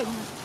Good one.